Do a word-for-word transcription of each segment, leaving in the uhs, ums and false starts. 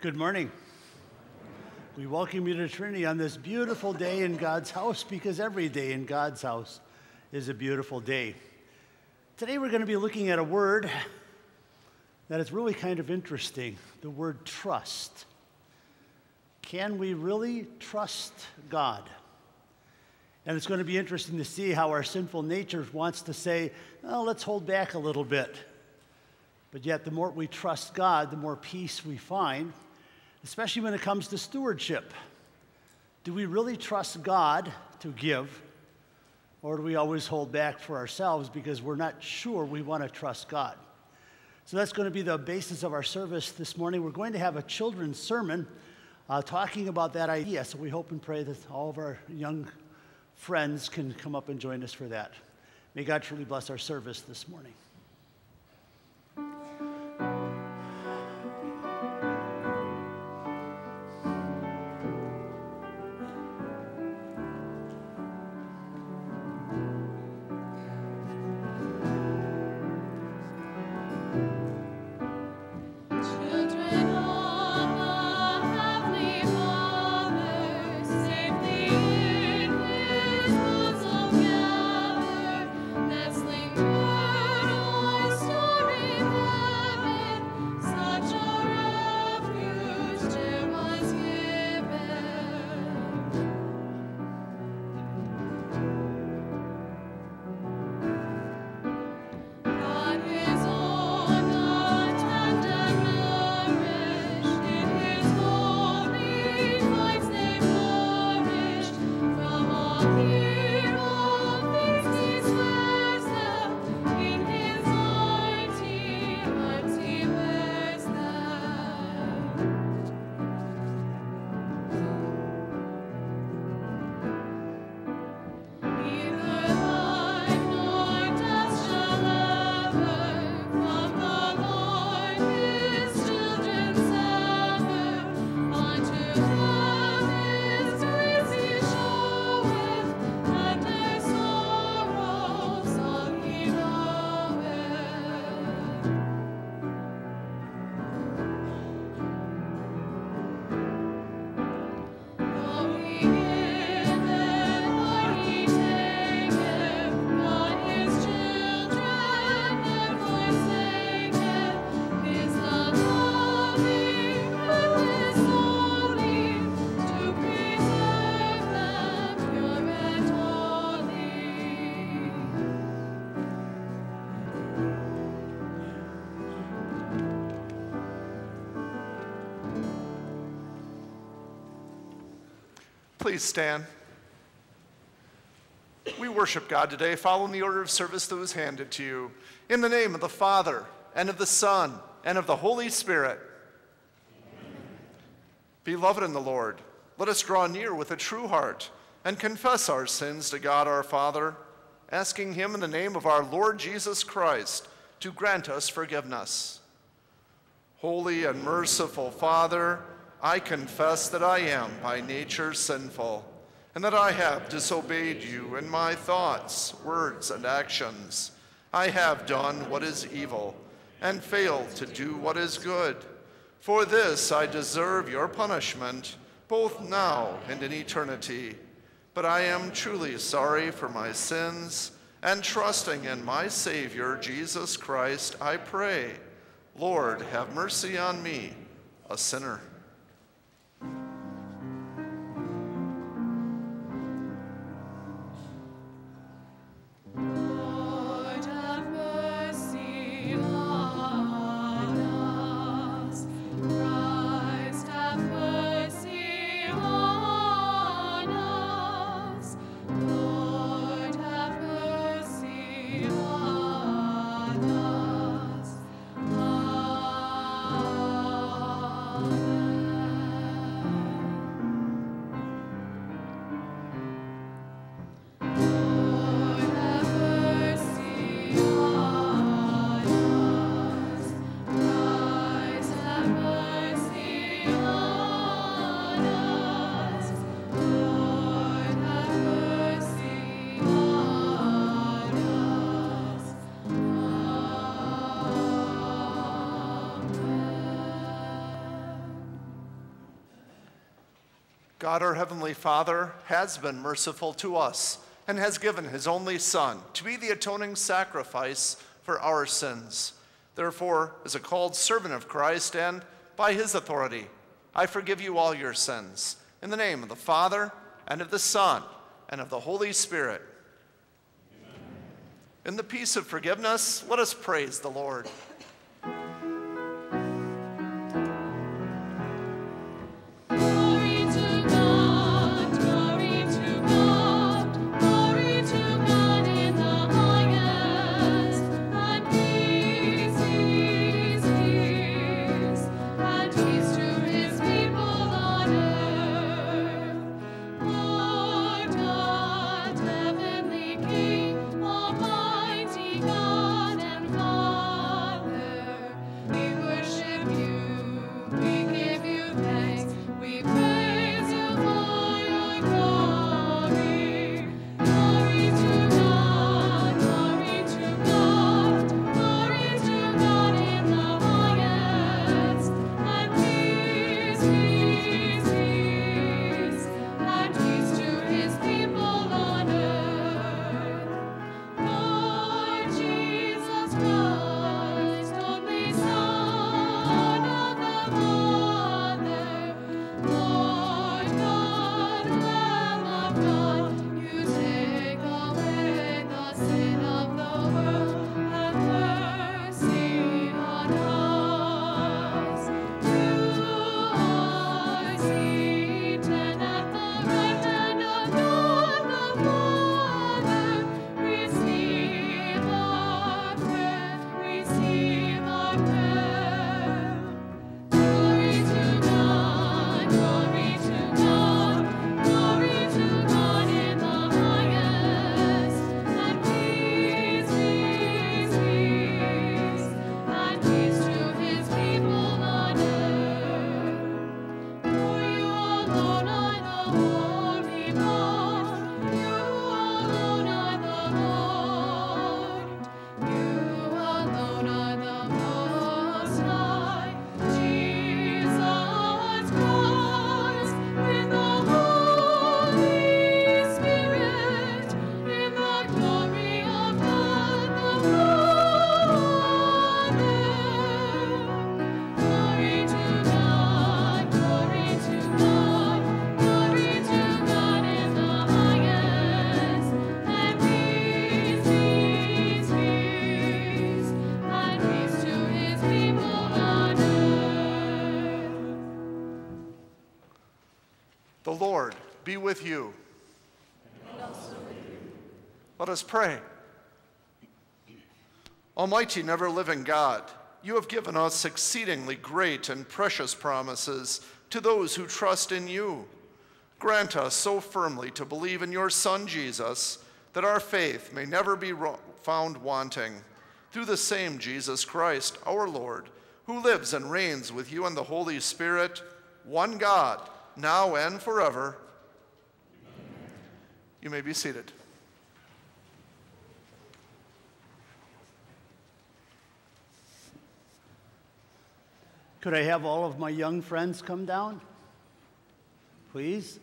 Good morning. We welcome you to Trinity on this beautiful day in God's house, because every day in God's house is a beautiful day. Today we're going to be looking at a word that is really kind of interesting, the word trust. Can we really trust God? And it's going to be interesting to see how our sinful nature wants to say, oh, let's hold back a little bit. But yet the more we trust God, the more peace we find. Especially when it comes to stewardship. Do we really trust God to give, or do we always hold back for ourselves because we're not sure we want to trust God? So that's going to be the basis of our service this morning. We're going to have a children's sermon uh, talking about that idea, so we hope and pray that all of our young friends can come up and join us for that. May God truly bless our service this morning. Please stand. We worship God today following the order of service that was handed to you. In the name of the Father, and of the Son, and of the Holy Spirit. Amen. Beloved in the Lord, let us draw near with a true heart and confess our sins to God our Father, asking him in the name of our Lord Jesus Christ to grant us forgiveness. Holy and merciful Father, I confess that I am by nature sinful, and that I have disobeyed you in my thoughts, words, and actions. I have done what is evil and failed to do what is good. For this I deserve your punishment, both now and in eternity. But I am truly sorry for my sins, and trusting in my Savior, Jesus Christ, I pray, Lord, have mercy on me, a sinner. God, our Heavenly Father, has been merciful to us and has given his only Son to be the atoning sacrifice for our sins. Therefore, as a called servant of Christ and by his authority, I forgive you all your sins. In the name of the Father, and of the Son, and of the Holy Spirit. Amen. In the peace of forgiveness, let us praise the Lord. Lord, be with you. And also with you. Let us pray. Almighty, never-living God, you have given us exceedingly great and precious promises to those who trust in you. Grant us so firmly to believe in your Son, Jesus, that our faith may never be found wanting. Through the same Jesus Christ, our Lord, who lives and reigns with you and the Holy Spirit, one God, now and forever. Amen. You may be seated. Could I have all of my young friends come down, please?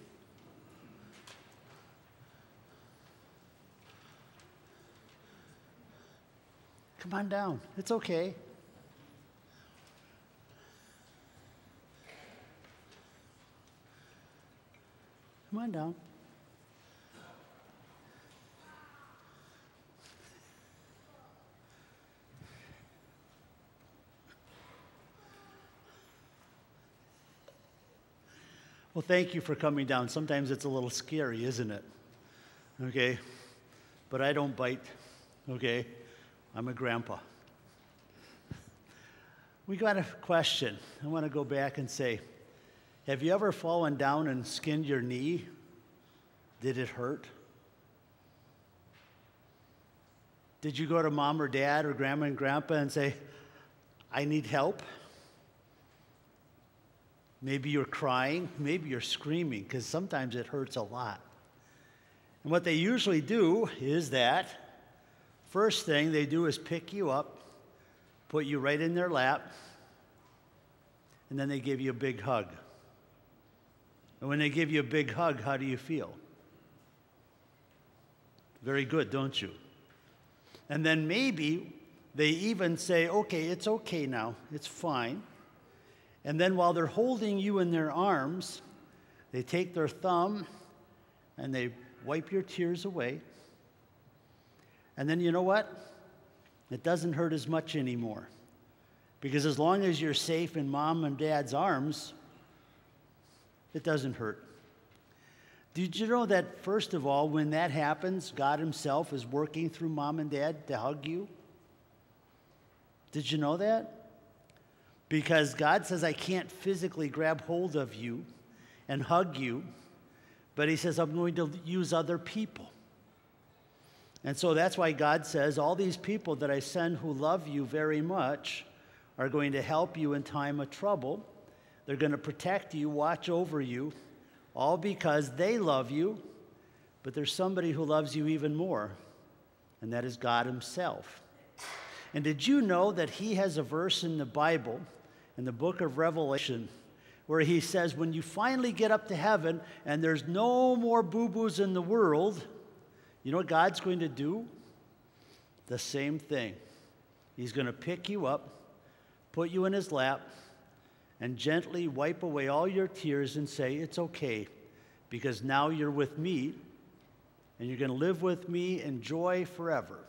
Come on down. It's okay. Come on down. Well, thank you for coming down. Sometimes it's a little scary, isn't it? Okay? But I don't bite, okay? I'm a grandpa. We got a question. I want to go back and say, have you ever fallen down and skinned your knee? Did it hurt? Did you go to mom or dad or grandma and grandpa and say, I need help? Maybe you're crying, maybe you're screaming, because sometimes it hurts a lot. And what they usually do is that first thing they do is pick you up, put you right in their lap, and then they give you a big hug. And when they give you a big hug, how do you feel? Very good, don't you? And then maybe they even say, okay, it's okay now, it's fine. And then while they're holding you in their arms, they take their thumb and they wipe your tears away. And then you know what? It doesn't hurt as much anymore. Because as long as you're safe in mom and dad's arms, it doesn't hurt. Did you know that, first of all, when that happens, God himself is working through mom and dad to hug you? Did you know that? Because God says, I can't physically grab hold of you and hug you, but he says, I'm going to use other people. And so that's why God says, all these people that I send who love you very much are going to help you in time of trouble. They're going to protect you, watch over you, all because they love you, but there's somebody who loves you even more, and that is God himself. And did you know that he has a verse in the Bible, in the book of Revelation, where he says, when you finally get up to heaven and there's no more boo-boos in the world, you know what God's going to do? The same thing. He's going to pick you up, put you in his lap, and gently wipe away all your tears and say, it's okay, because now you're with me, and you're going to live with me in joy forever.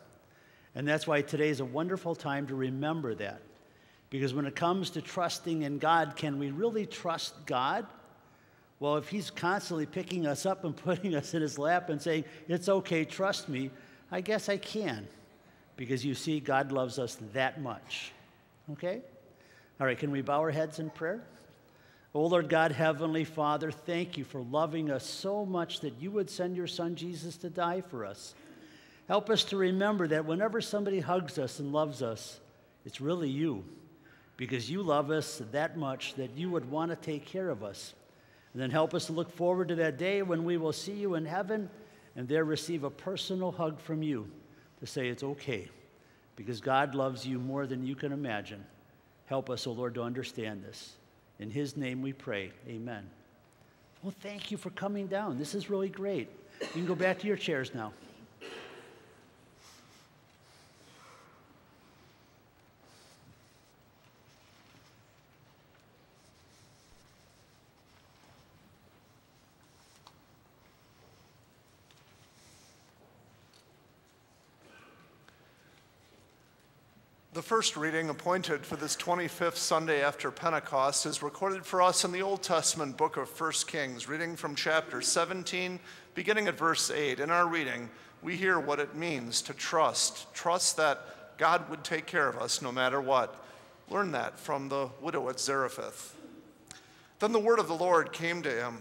And that's why today is a wonderful time to remember that. Because when it comes to trusting in God, can we really trust God? Well, if he's constantly picking us up and putting us in his lap and saying, it's okay, trust me, I guess I can. Because you see, God loves us that much. Okay? All right, can we bow our heads in prayer? Oh, Lord God, Heavenly Father, thank you for loving us so much that you would send your Son Jesus to die for us. Help us to remember that whenever somebody hugs us and loves us, it's really you, because you love us that much that you would want to take care of us. And then help us to look forward to that day when we will see you in heaven and there receive a personal hug from you to say it's okay, because God loves you more than you can imagine. Help us, O Lord, to understand this. In his name we pray, amen. Well, thank you for coming down. This is really great. You can go back to your chairs now. The first reading appointed for this twenty-fifth Sunday after Pentecost is recorded for us in the Old Testament book of First Kings, reading from chapter seventeen, beginning at verse eight. In our reading, we hear what it means to trust, trust that God would take care of us no matter what. Learn that from the widow at Zarephath. Then the word of the Lord came to him.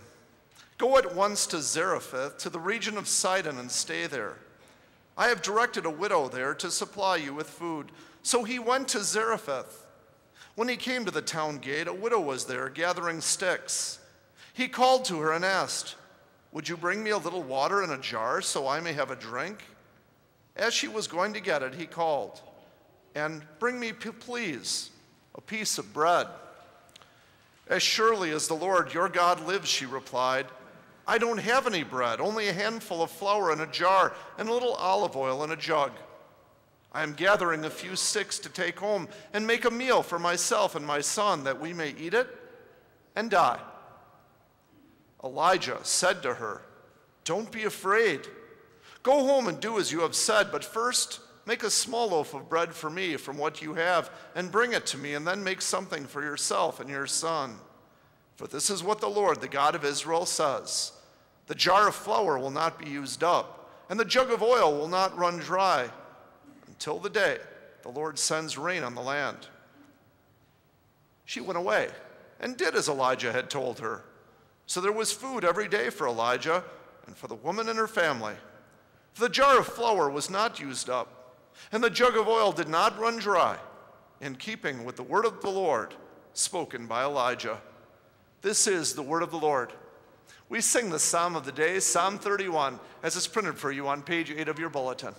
Go at once to Zarephath, to the region of Sidon, and stay there. I have directed a widow there to supply you with food. So he went to Zarephath. When he came to the town gate, a widow was there gathering sticks. He called to her and asked, "Would you bring me a little water in a jar so I may have a drink?" As she was going to get it, he called, "And bring me, please, a piece of bread." "As surely as the Lord your God lives," she replied, "I don't have any bread, only a handful of flour in a jar and a little olive oil in a jug. I am gathering a few sticks to take home and make a meal for myself and my son, that we may eat it and die." Elijah said to her, "Don't be afraid. Go home and do as you have said, but first make a small loaf of bread for me from what you have and bring it to me, and then make something for yourself and your son. For this is what the Lord, the God of Israel, says: the jar of flour will not be used up, and the jug of oil will not run dry, until the day the Lord sends rain on the land." She went away and did as Elijah had told her. So there was food every day for Elijah and for the woman and her family. For the jar of flour was not used up, and the jug of oil did not run dry, in keeping with the word of the Lord spoken by Elijah. This is the word of the Lord. We sing the psalm of the day, Psalm thirty-one, as it's printed for you on page eight of your bulletin.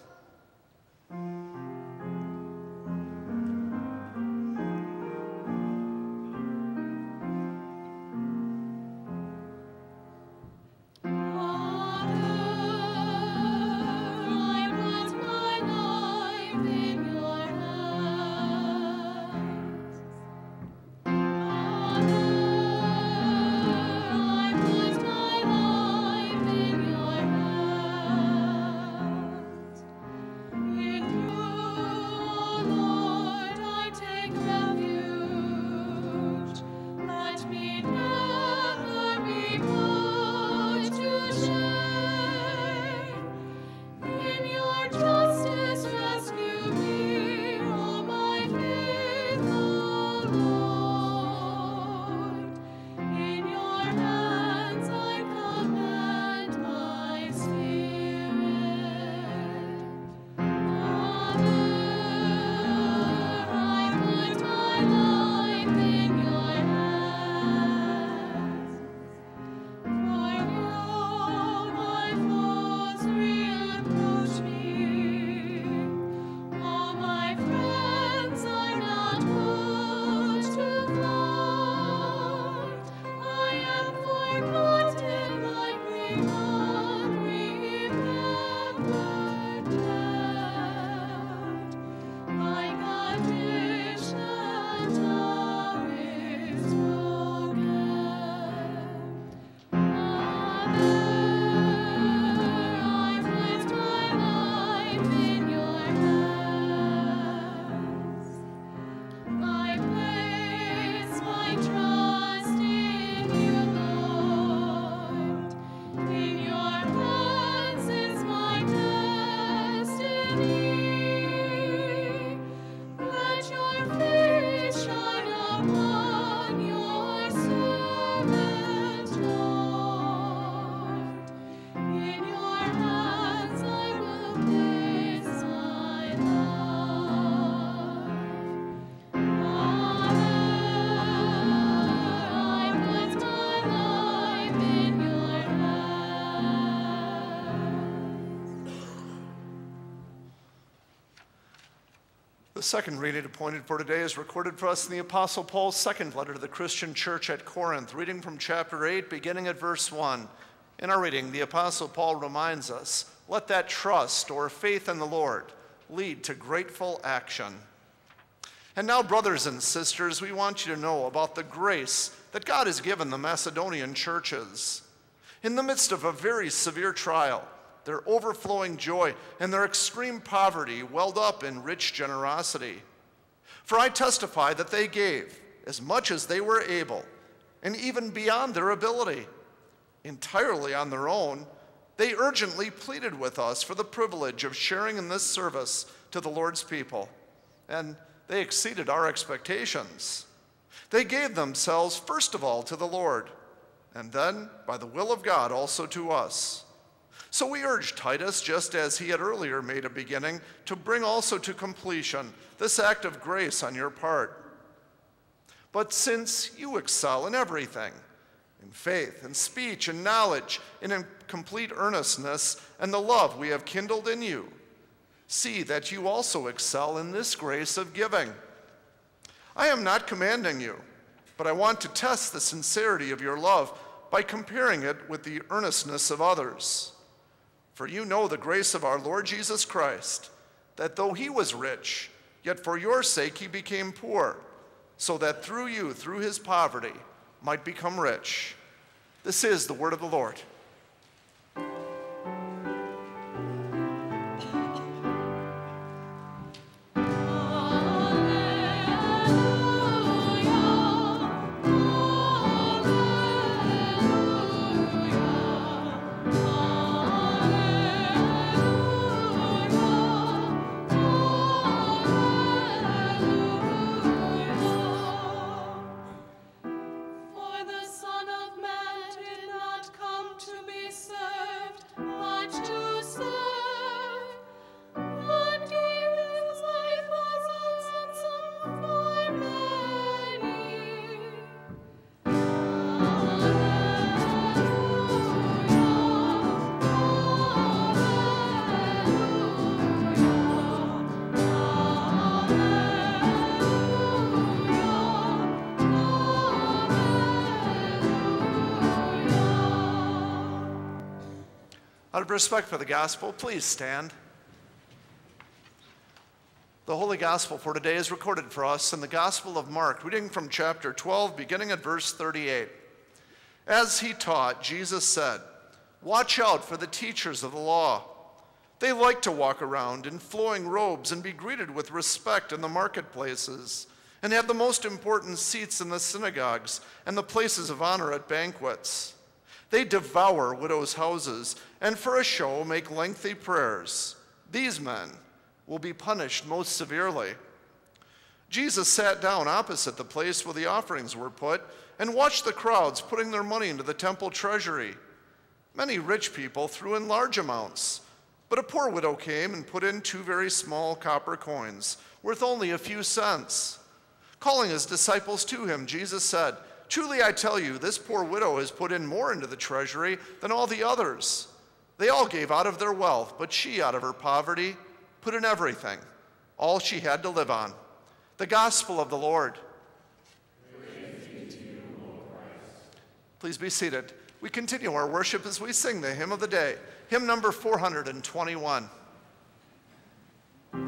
The second reading appointed for today is recorded for us in the Apostle Paul's second letter to the Christian church at Corinth, reading from chapter eight, beginning at verse one. In our reading, the Apostle Paul reminds us, let that trust or faith in the Lord lead to grateful action. And now, brothers and sisters, we want you to know about the grace that God has given the Macedonian churches. In the midst of a very severe trial, their overflowing joy and their extreme poverty welled up in rich generosity. For I testify that they gave as much as they were able, and even beyond their ability. Entirely on their own, they urgently pleaded with us for the privilege of sharing in this service to the Lord's people, and They exceeded our expectations. They gave themselves, first of all, to the Lord, and then, by the will of God, also to us. So we urge Titus, just as he had earlier made a beginning, to bring also to completion this act of grace on your part. But since you excel in everything, in faith, in speech, in knowledge, and in complete earnestness, and the love we have kindled in you, see that you also excel in this grace of giving. I am not commanding you, but I want to test the sincerity of your love by comparing it with the earnestness of others. For you know the grace of our Lord Jesus Christ, that though he was rich, yet for your sake he became poor, so that through you, through his poverty, might become rich. This is the word of the Lord. Out of respect for the gospel, please stand. The Holy Gospel for today is recorded for us in the Gospel of Mark, reading from chapter twelve, beginning at verse thirty-eight. As he taught, Jesus said, "Watch out for the teachers of the law. They like to walk around in flowing robes and be greeted with respect in the marketplaces, and have the most important seats in the synagogues and the places of honor at banquets. They devour widows' houses, and for a show make lengthy prayers. These men will be punished most severely." Jesus sat down opposite the place where the offerings were put and watched the crowds putting their money into the temple treasury. Many rich people threw in large amounts, but a poor widow came and put in two very small copper coins, worth only a few cents. Calling his disciples to him, Jesus said, "Truly I tell you, this poor widow has put in more into the treasury than all the others. They all gave out of their wealth, but she, out of her poverty, put in everything, all she had to live on." The gospel of the Lord. Praise be to you, Lord Christ. Please be seated. We continue our worship as we sing the hymn of the day, hymn number four hundred twenty-one. Of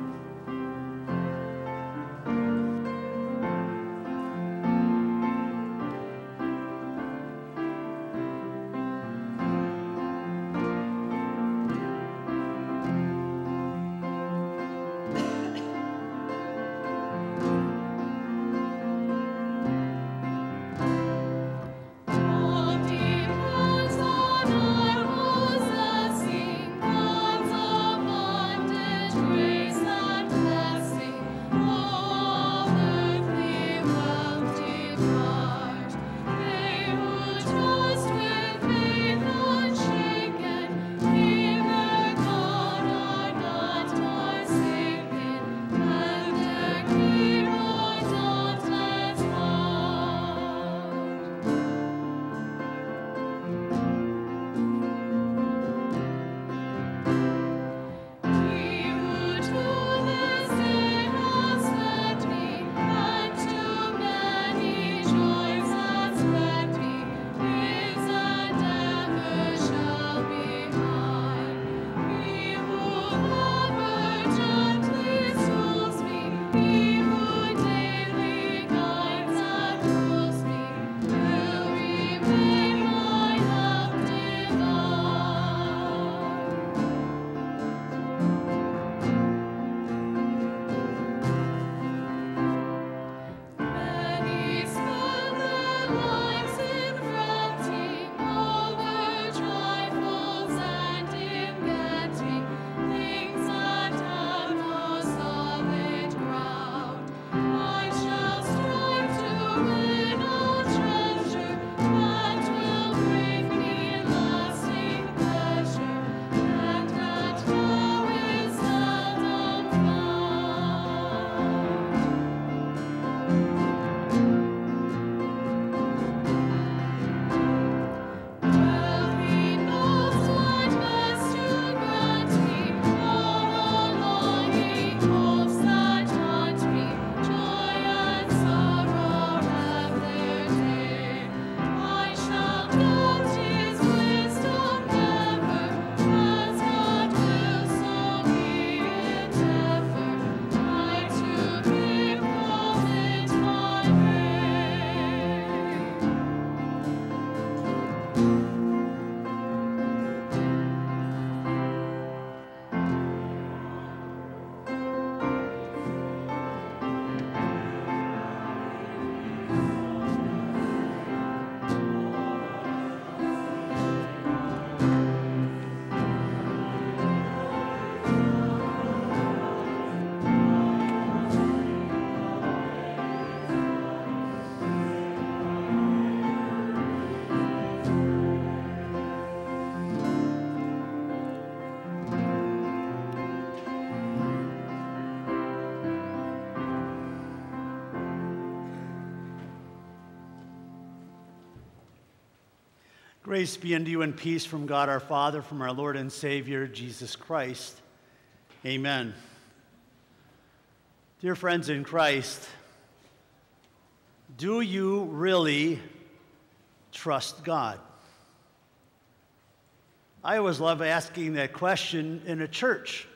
Grace be unto you and peace from God our Father, from our Lord and Savior, Jesus Christ. Amen. Dear friends in Christ, do you really trust God? I always love asking that question in a church,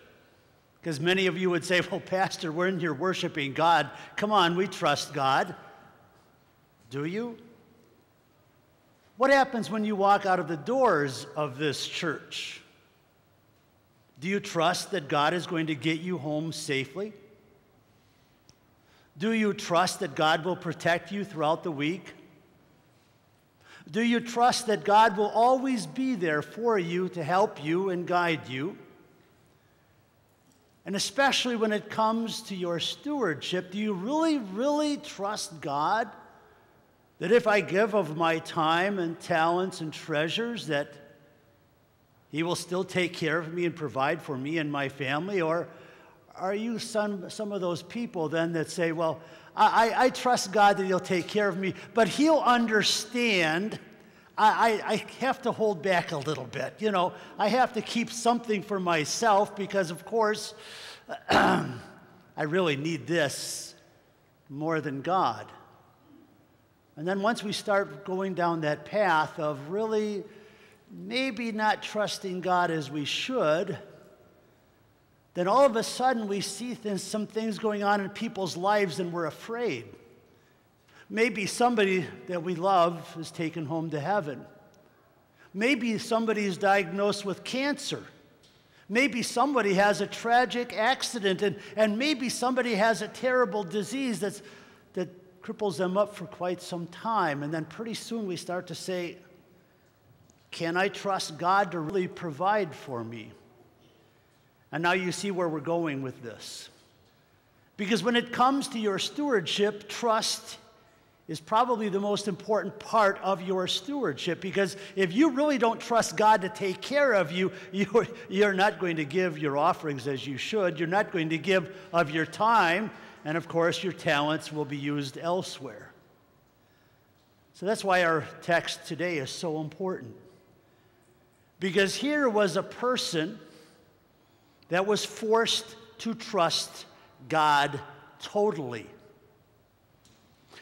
because many of you would say, well, Pastor, we're in here worshiping God. Come on, we trust God. Do you? What happens when you walk out of the doors of this church? Do you trust that God is going to get you home safely? Do you trust that God will protect you throughout the week? Do you trust that God will always be there for you to help you and guide you? And especially when it comes to your stewardship, do you really, really trust God? That if I give of my time and talents and treasures, that he will still take care of me and provide for me and my family? Or are you some, some of those people then that say, well, I, I, I trust God that he'll take care of me, but he'll understand I, I, I have to hold back a little bit. You know, I have to keep something for myself because, of course, I really need this more than God. And then once we start going down that path of really maybe not trusting God as we should, then all of a sudden we see things, some things going on in people's lives and we're afraid. Maybe somebody that we love is taken home to heaven. Maybe somebody is diagnosed with cancer. Maybe somebody has a tragic accident, and, and maybe somebody has a terrible disease that's, that cripples them up for quite some time. And then pretty soon we start to say, can I trust God to really provide for me? And now you see where we're going with this. Because when it comes to your stewardship, trust is probably the most important part of your stewardship. Because if you really don't trust God to take care of you, you're, you're not going to give your offerings as you should. You're not going to give of your time. And, of course, your talents will be used elsewhere. So that's why our text today is so important. Because here was a person that was forced to trust God totally.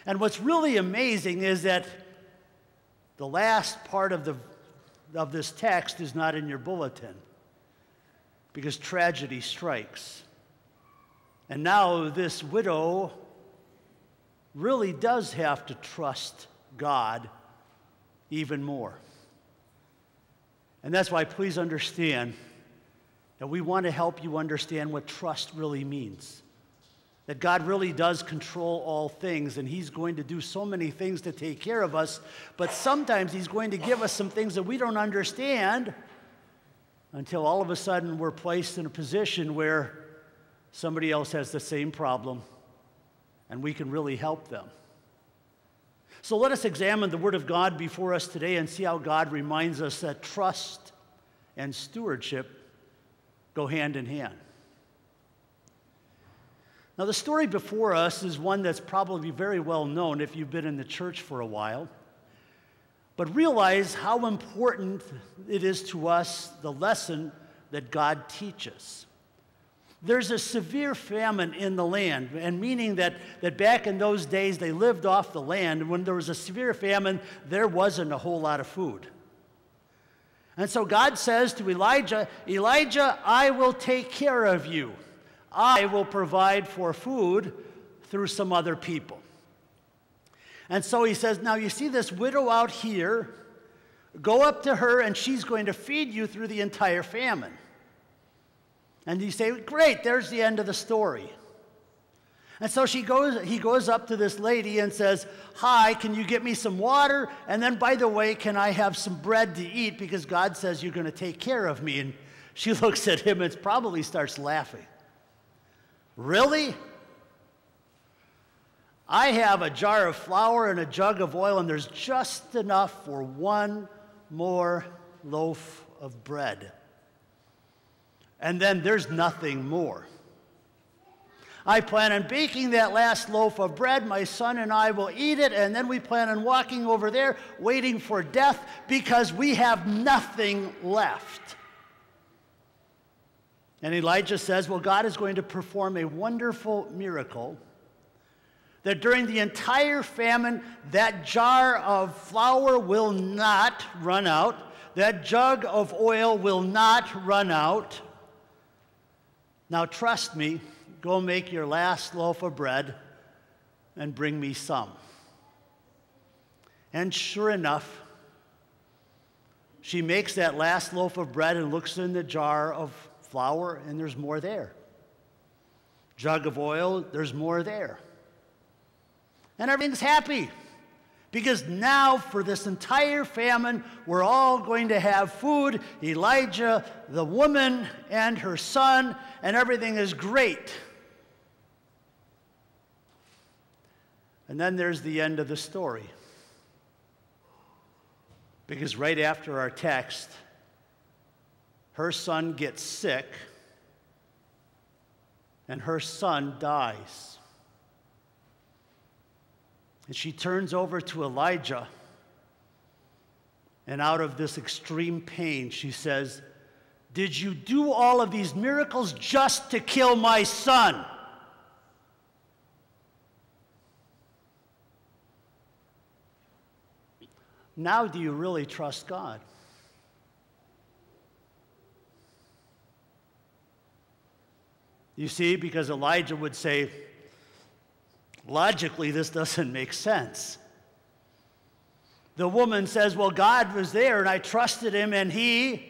And what's really amazing is that the last part of, the, of this text is not in your bulletin, because tragedy strikes. And now this widow really does have to trust God even more. And that's why please understand that we want to help you understand what trust really means. That God really does control all things, and he's going to do so many things to take care of us, but sometimes he's going to give us some things that we don't understand until all of a sudden we're placed in a position where somebody else has the same problem, and we can really help them. So let us examine the Word of God before us today and see how God reminds us that trust and stewardship go hand in hand. Now, the story before us is one that's probably very well known if you've been in the church for a while. But realize how important it is to us, the lesson that God teaches. There's a severe famine in the land, and meaning that, that back in those days, they lived off the land. And when there was a severe famine, there wasn't a whole lot of food. And so God says to Elijah, Elijah, I will take care of you. I will provide for food through some other people. And so he says, now you see this widow out here, go up to her, and she's going to feed you through the entire famine. And you say, great, there's the end of the story. And so she goes, he goes up to this lady and says, hi, can you get me some water? And then, by the way, can I have some bread to eat? Because God says you're going to take care of me. And she looks at him and probably starts laughing. Really? I have a jar of flour and a jug of oil, and there's just enough for one more loaf of bread. And then there's nothing more. I plan on baking that last loaf of bread. My son and I will eat it, and then we plan on walking over there, waiting for death, because we have nothing left. And Elijah says, well, God is going to perform a wonderful miracle that during the entire famine, that jar of flour will not run out. That jug of oil will not run out. Now trust me, go make your last loaf of bread and bring me some. And sure enough, she makes that last loaf of bread and looks in the jar of flour, and there's more there. Jug of oil, there's more there. And everything's happy, because now for this entire famine, we're all going to have food. Elijah, the woman, and her son, and everything is great. And then there's the end of the story. Because right after our text, her son gets sick, and her son dies. And she turns over to Elijah, and out of this extreme pain, she says, "Did you do all of these miracles just to kill my son?" Now do you really trust God? You see, because Elijah would say, logically, this doesn't make sense. The woman says, well, God was there, and I trusted him, and he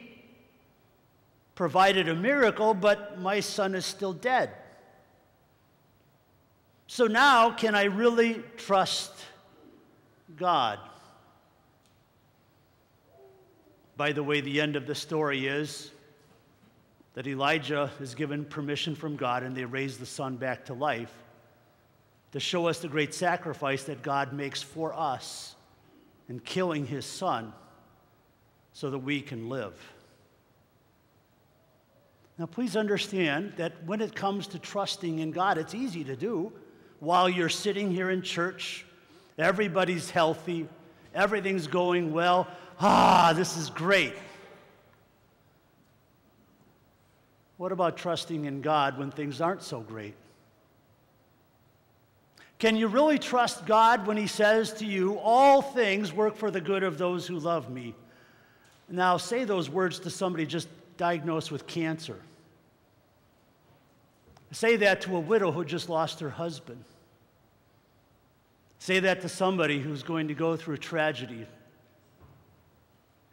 provided a miracle, but my son is still dead. So now, can I really trust God? By the way, the end of the story is that Elijah is given permission from God, and they raise the son back to life, to show us the great sacrifice that God makes for us in killing his son so that we can live. Now, please understand that when it comes to trusting in God, it's easy to do while you're sitting here in church. Everybody's healthy. Everything's going well. Ah, this is great. What about trusting in God when things aren't so great? Can you really trust God when he says to you, all things work for the good of those who love me? Now, say those words to somebody just diagnosed with cancer. Say that to a widow who just lost her husband. Say that to somebody who's going to go through tragedy.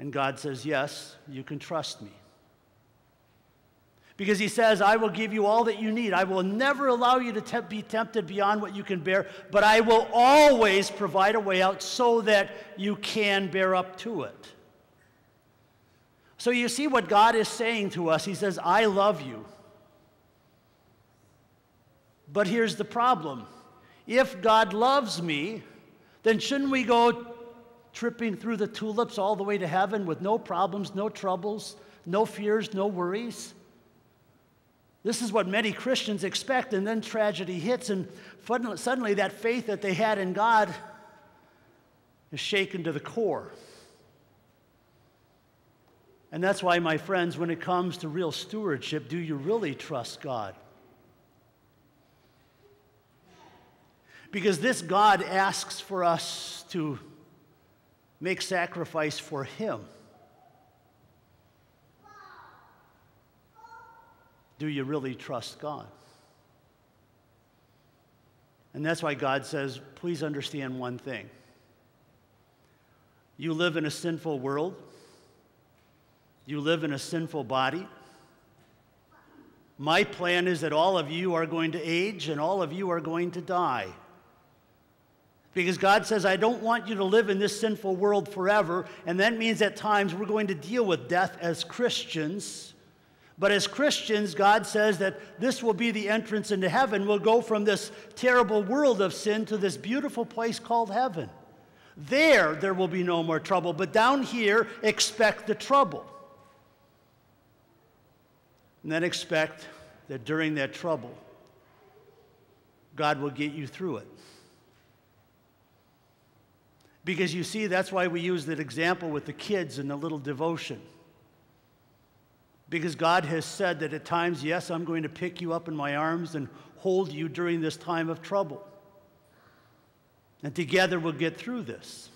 And God says, yes, you can trust me. Because he says, I will give you all that you need. I will never allow you to te- be tempted beyond what you can bear, but I will always provide a way out so that you can bear up to it. So you see what God is saying to us. He says, I love you. But here's the problem. If God loves me, then shouldn't we go tripping through the tulips all the way to heaven with no problems, no troubles, no fears, no worries? This is what many Christians expect, and then tragedy hits, and suddenly that faith that they had in God is shaken to the core. And that's why, my friends, when it comes to real stewardship, do you really trust God? Because this God asks for us to make sacrifice for him. Do you really trust God? And that's why God says, please understand one thing. You live in a sinful world. You live in a sinful body. My plan is that all of you are going to age and all of you are going to die. Because God says, I don't want you to live in this sinful world forever. And that means at times we're going to deal with death as Christians. But as Christians, God says that this will be the entrance into heaven. We'll go from this terrible world of sin to this beautiful place called heaven. There, there will be no more trouble. But down here, expect the trouble. And then expect that during that trouble, God will get you through it. Because you see, that's why we use that example with the kids and the little devotion. Because God has said that at times, yes, I'm going to pick you up in my arms and hold you during this time of trouble. And together we'll get through this.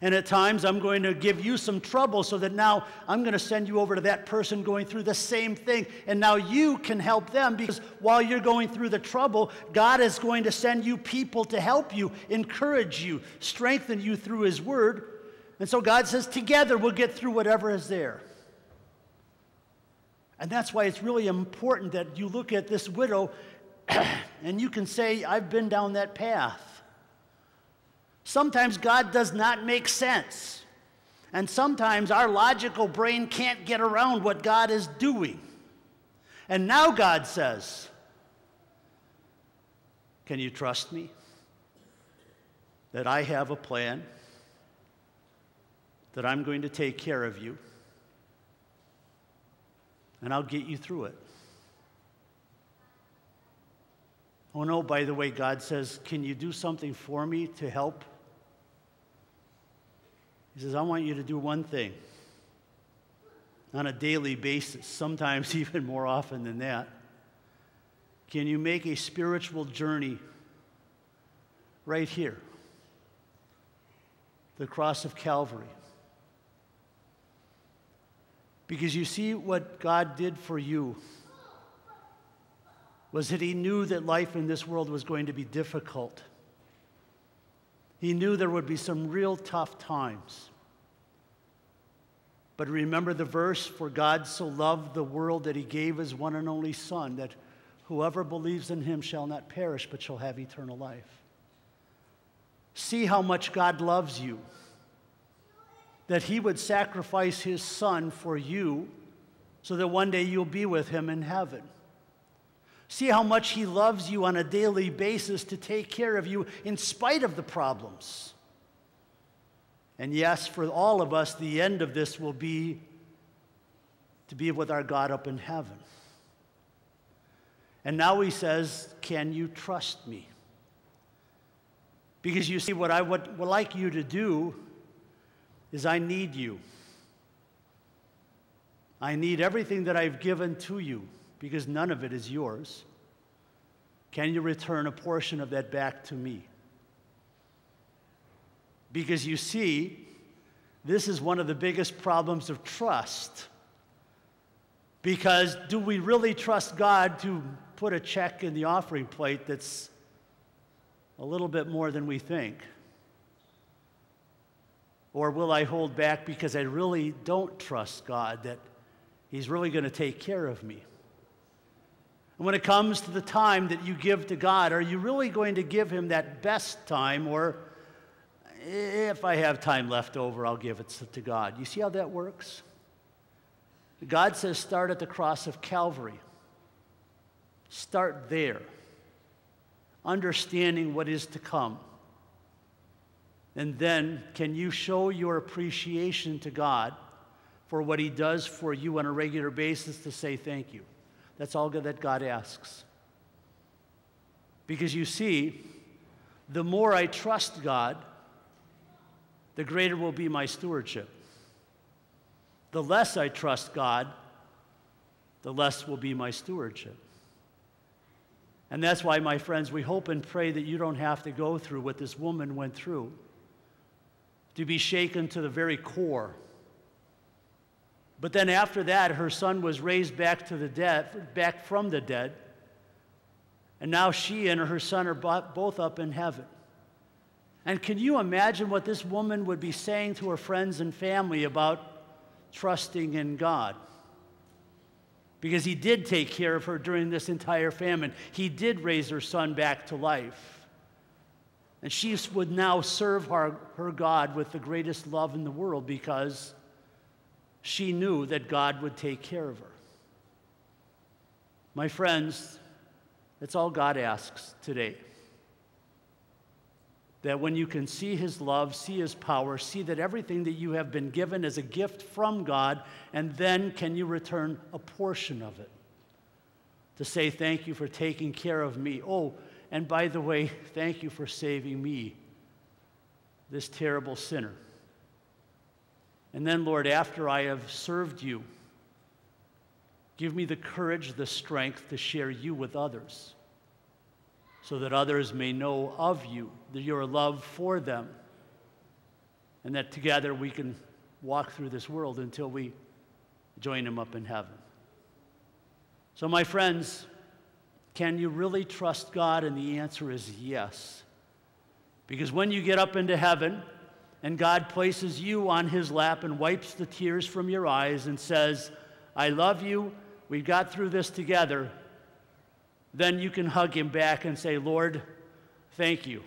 And at times I'm going to give you some trouble so that now I'm going to send you over to that person going through the same thing. And now you can help them, because while you're going through the trouble, God is going to send you people to help you, encourage you, strengthen you through His Word. And so God says, together we'll get through whatever is there. And that's why it's really important that you look at this widow and you can say, I've been down that path. Sometimes God does not make sense. And sometimes our logical brain can't get around what God is doing. And now God says, can you trust me that I have a plan, that I'm going to take care of you, and I'll get you through it? Oh no, by the way, God says, can you do something for me to help? He says, I want you to do one thing on a daily basis, sometimes even more often than that. Can you make a spiritual journey right here? The cross of Calvary. Because you see what God did for you was that He knew that life in this world was going to be difficult. He knew there would be some real tough times. But remember the verse, for God so loved the world that He gave His one and only Son, that whoever believes in Him shall not perish, but shall have eternal life. See how much God loves you, that He would sacrifice His Son for you so that one day you'll be with Him in heaven. See how much He loves you on a daily basis to take care of you in spite of the problems. And yes, for all of us, the end of this will be to be with our God up in heaven. And now He says, can you trust me? Because you see, what I would, would like you to do is I need you. I need everything that I've given to you, because none of it is yours. Can you return a portion of that back to me? Because you see, this is one of the biggest problems of trust. Because do we really trust God to put a check in the offering plate that's a little bit more than we think? Or will I hold back because I really don't trust God that He's really going to take care of me? And when it comes to the time that you give to God, are you really going to give Him that best time, or if I have time left over, I'll give it to God? You see how that works? God says, start at the cross of Calvary. Start there, understanding what is to come. And then, can you show your appreciation to God for what He does for you on a regular basis to say thank you? That's all that God asks. Because you see, the more I trust God, the greater will be my stewardship. The less I trust God, the less will be my stewardship. And that's why, my friends, we hope and pray that you don't have to go through what this woman went through, to be shaken to the very core. But then after that, her son was raised back to the dead, back from the dead. And now she and her son are both up in heaven. And can you imagine what this woman would be saying to her friends and family about trusting in God? Because He did take care of her during this entire famine. He did raise her son back to life. And she would now serve her, her God with the greatest love in the world, because she knew that God would take care of her. My friends, that's all God asks today. That when you can see His love, see His power, see that everything that you have been given is a gift from God, and then can you return a portion of it? to say thank you for taking care of me. Oh, and by the way, thank you for saving me, this terrible sinner. And then, Lord, after I have served you, give me the courage, the strength to share you with others so that others may know of you, that your love for them, and that together we can walk through this world until we join him up in heaven. So, my friends, can you really trust God? And the answer is yes. Because when you get up into heaven and God places you on his lap and wipes the tears from your eyes and says, I love you, we got through this together, then you can hug him back and say, Lord, thank you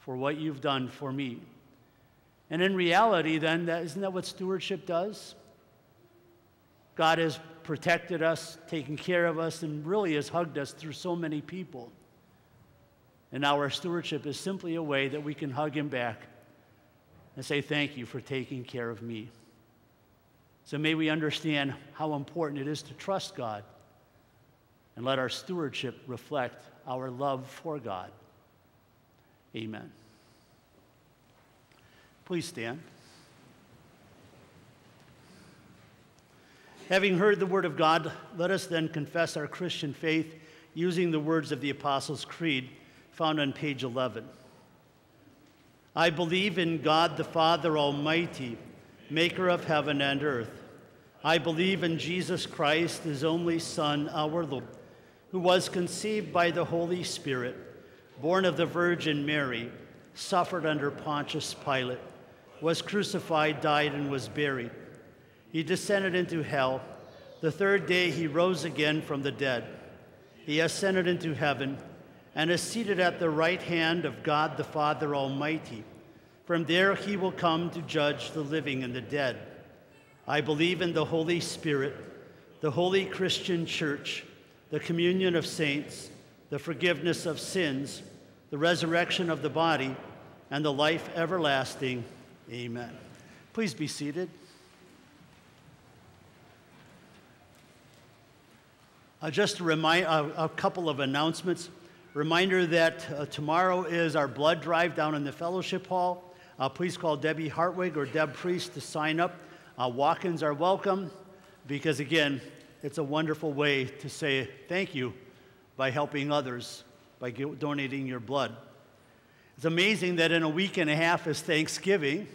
for what you've done for me. And in reality, then, that, isn't that what stewardship does? God has protected us, taken care of us, and really has hugged us through so many people. And our stewardship is simply a way that we can hug him back and say, thank you for taking care of me. So may we understand how important it is to trust God and let our stewardship reflect our love for God. Amen. Please stand. Having heard the word of God, let us then confess our Christian faith using the words of the Apostles' Creed found on page eleven. I believe in God the Father Almighty, maker of heaven and earth. I believe in Jesus Christ, his only Son, our Lord, who was conceived by the Holy Spirit, born of the Virgin Mary, suffered under Pontius Pilate, was crucified, died, and was buried. He descended into hell. The third day he rose again from the dead. He ascended into heaven and is seated at the right hand of God the Father Almighty. From there he will come to judge the living and the dead. I believe in the Holy Spirit, the holy Christian Church, the communion of saints, the forgiveness of sins, the resurrection of the body, and the life everlasting. Amen. Please be seated. Uh, just a, remind, uh, a couple of announcements. Reminder that uh, tomorrow is our blood drive down in the fellowship hall. Uh, please call Debbie Hartwig or Deb Priest to sign up. Uh, walk-ins are welcome because, again, it's a wonderful way to say thank you by helping others, by donating your blood. It's amazing that in a week and a half is Thanksgiving,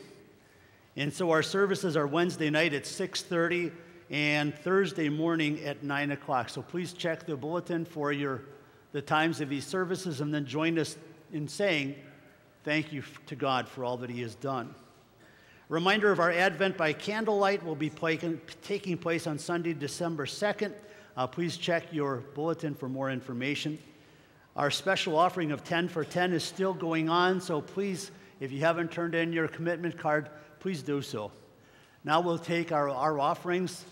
and so our services are Wednesday night at six thirty and Thursday morning at nine o'clock. So please check the bulletin for your, the times of these services, and then join us in saying thank you to God for all that he has done. Reminder of our Advent by Candlelight will be play, taking place on Sunday, December second. Uh, please check your bulletin for more information. Our special offering of ten for ten is still going on, so please, if you haven't turned in your commitment card, please do so. Now we'll take our, our offerings,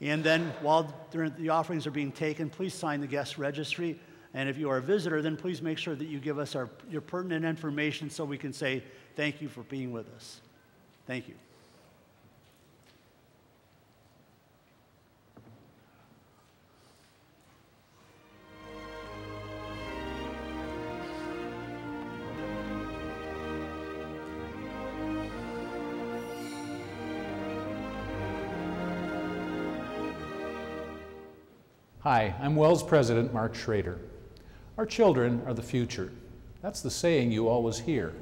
and then while the offerings are being taken, please sign the guest registry. And if you are a visitor, then please make sure that you give us our, your pertinent information so we can say thank you for being with us. Thank you. Hi, I'm Wells President Mark Schrader. Our children are the future. That's the saying you always hear,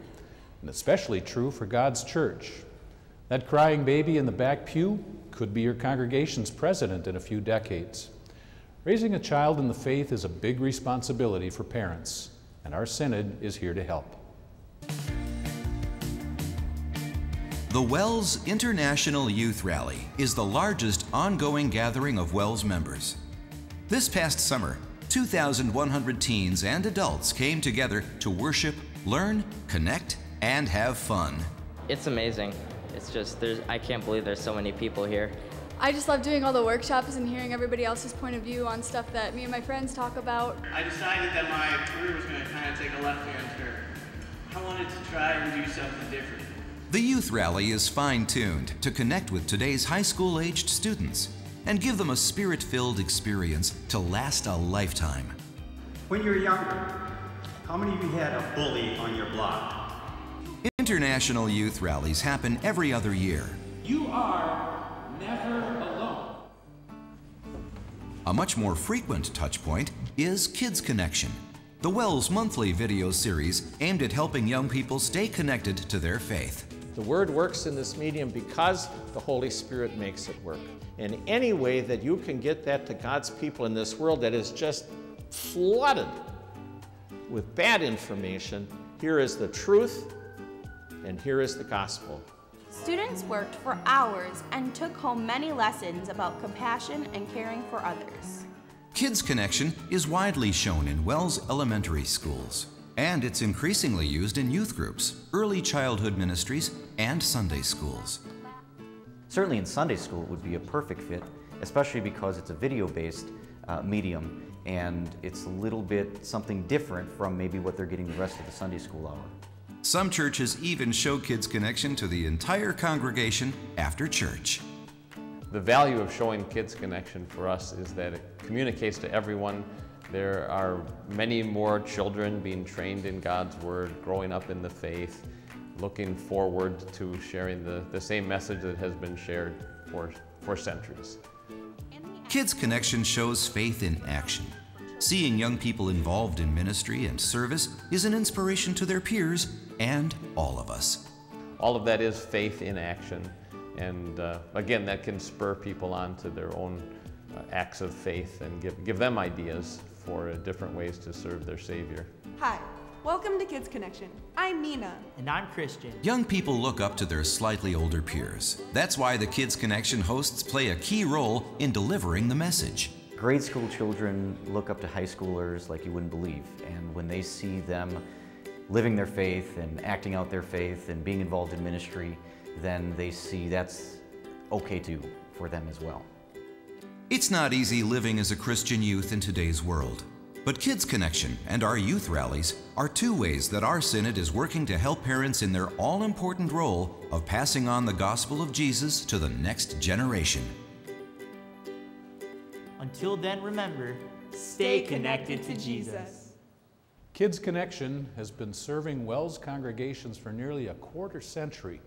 and especially true for God's church. That crying baby in the back pew could be your congregation's president in a few decades. Raising a child in the faith is a big responsibility for parents, and our synod is here to help. The Wells International Youth Rally is the largest ongoing gathering of Wells members. This past summer, two thousand one hundred teens and adults came together to worship, learn, connect, and have fun. It's amazing. It's just, there's, I can't believe there's so many people here. I just love doing all the workshops and hearing everybody else's point of view on stuff that me and my friends talk about. I decided that my career was going to kind of take a left-hand turn. I wanted to try and do something different. The youth rally is fine-tuned to connect with today's high school-aged students. and give them a spirit-filled experience to last a lifetime. When you were younger, how many of you had a bully on your block? International youth rallies happen every other year. You are never alone. A much more frequent touchpoint is Kids Connection, the Wells monthly video series aimed at helping young people stay connected to their faith. The Word works in this medium because the Holy Spirit makes it work. And any way that you can get that to God's people in this world that is just flooded with bad information, here is the truth and here is the gospel. Students worked for hours and took home many lessons about compassion and caring for others. Kids Connection is widely shown in Wells elementary schools, and it's increasingly used in youth groups, early childhood ministries, and Sunday schools. Certainly in Sunday school it would be a perfect fit, especially because it's a video-based uh, medium, and it's a little bit something different from maybe what they're getting the rest of the Sunday school hour. Some churches even show Kids Connection to the entire congregation after church. The value of showing Kids Connection for us is that it communicates to everyone. There are many more children being trained in God's Word, growing up in the faith, looking forward to sharing the, the same message that has been shared for, for centuries. Kids Connection shows faith in action. Seeing young people involved in ministry and service is an inspiration to their peers and all of us. All of that is faith in action, and uh, again, that can spur people on to their own uh, acts of faith and give, give them ideas for uh, different ways to serve their Savior. Hi, welcome to Kids Connection. I'm Nina. And I'm Christian. Young people look up to their slightly older peers. That's why the Kids Connection hosts play a key role in delivering the message. Grade school children look up to high schoolers like you wouldn't believe, and when they see them living their faith and acting out their faith and being involved in ministry, then they see that's okay too for them as well. It's not easy living as a Christian youth in today's world, but Kids Connection and our youth rallies are two ways that our synod is working to help parents in their all-important role of passing on the gospel of Jesus to the next generation. Until then, remember, stay connected to Jesus. Kids Connection has been serving Wells congregations for nearly a quarter century,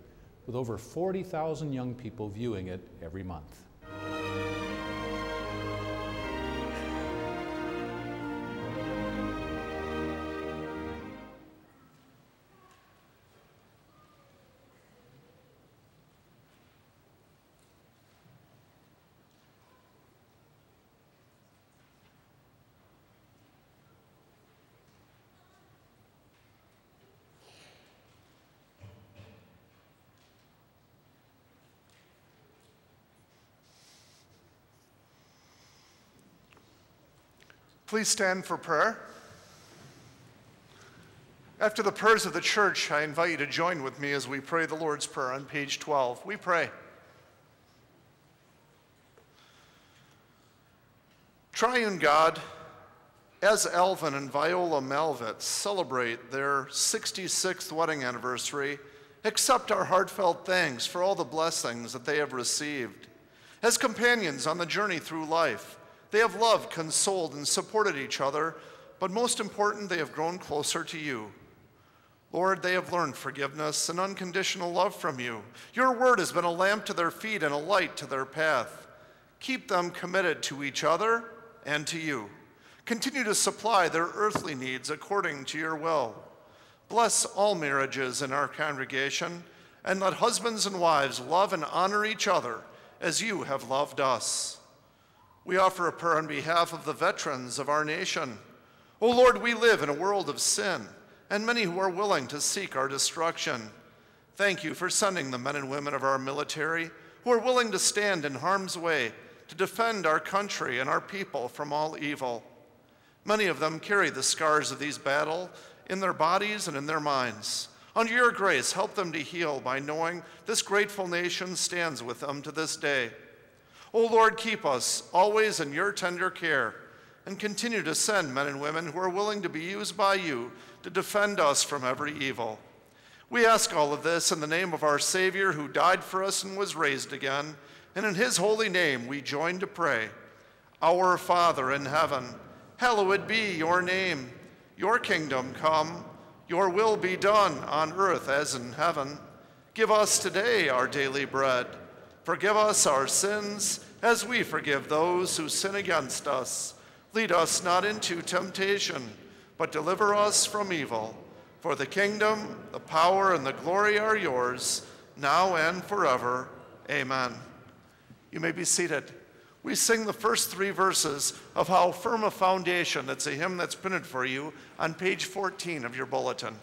with over forty thousand young people viewing it every month. Please stand for prayer. After the prayers of the church, I invite you to join with me as we pray the Lord's Prayer on page twelve. We pray. Triune God, as Alvin and Viola Melvitz celebrate their sixty-sixth wedding anniversary, accept our heartfelt thanks for all the blessings that they have received. As companions on the journey through life, they have loved, consoled, and supported each other, but most important, they have grown closer to you. Lord, they have learned forgiveness and unconditional love from you. Your word has been a lamp to their feet and a light to their path. Keep them committed to each other and to you. Continue to supply their earthly needs according to your will. Bless all marriages in our congregation, and let husbands and wives love and honor each other as you have loved us. We offer a prayer on behalf of the veterans of our nation. O Lord, we live in a world of sin and many who are willing to seek our destruction. Thank you for sending the men and women of our military who are willing to stand in harm's way to defend our country and our people from all evil. Many of them carry the scars of these battles in their bodies and in their minds. Under your grace, help them to heal by knowing this grateful nation stands with them to this day. O Lord, keep us always in your tender care, and continue to send men and women who are willing to be used by you to defend us from every evil. We ask all of this in the name of our Savior who died for us and was raised again, and in his holy name we join to pray. Our Father in heaven, hallowed be your name. Your kingdom come, your will be done on earth as in heaven. Give us today our daily bread. Forgive us our sins as we forgive those who sin against us. Lead us not into temptation, but deliver us from evil. For the kingdom, the power, and the glory are yours, now and forever. Amen. You may be seated. We sing the first three verses of How Firm a Foundation. That's a hymn that's printed for you on page fourteen of your bulletin.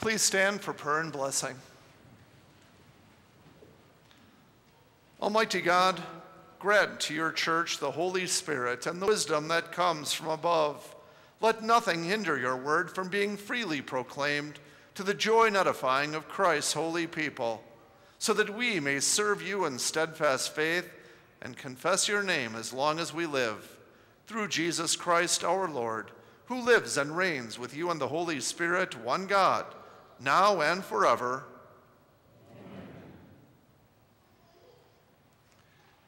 Please stand for prayer and blessing. Almighty God, grant to your church the Holy Spirit and the wisdom that comes from above. Let nothing hinder your word from being freely proclaimed to the joy and edifying of Christ's holy people, so that we may serve you in steadfast faith and confess your name as long as we live. Through Jesus Christ our Lord, who lives and reigns with you and the Holy Spirit, one God, now and forever. Amen.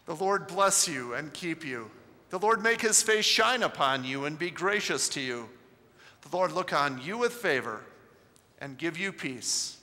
The Lord bless you and keep you. The Lord make his face shine upon you and be gracious to you. The Lord look on you with favor and give you peace.